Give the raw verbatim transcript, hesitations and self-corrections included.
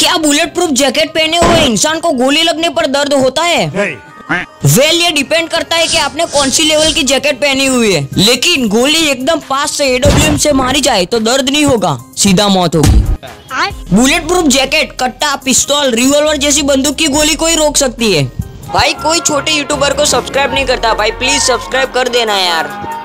क्या bullet proof jacket पहने हुए इंसान को गोली लगने पर दर्द होता है? वेल well, ये डिपेंड करता है कि आपने कौन सी लेवल की जैकेट पहनी हुई है। लेकिन गोली एकदम पास से ए डब्ल्यू एम से मारी जाए तो दर्द नहीं होगा, सीधा मौत होगी। बुलेट प्रूफ जैकेट, कट्टा, पिस्तौल, रिवॉल्वर जैसी बंदूक की गोली कोई रोक सकती है। भाई कोई छोटे यूट्यूबर को सब्सक्राइब नहीं करता, भाई प्लीज सब्सक्राइब कर देना यार।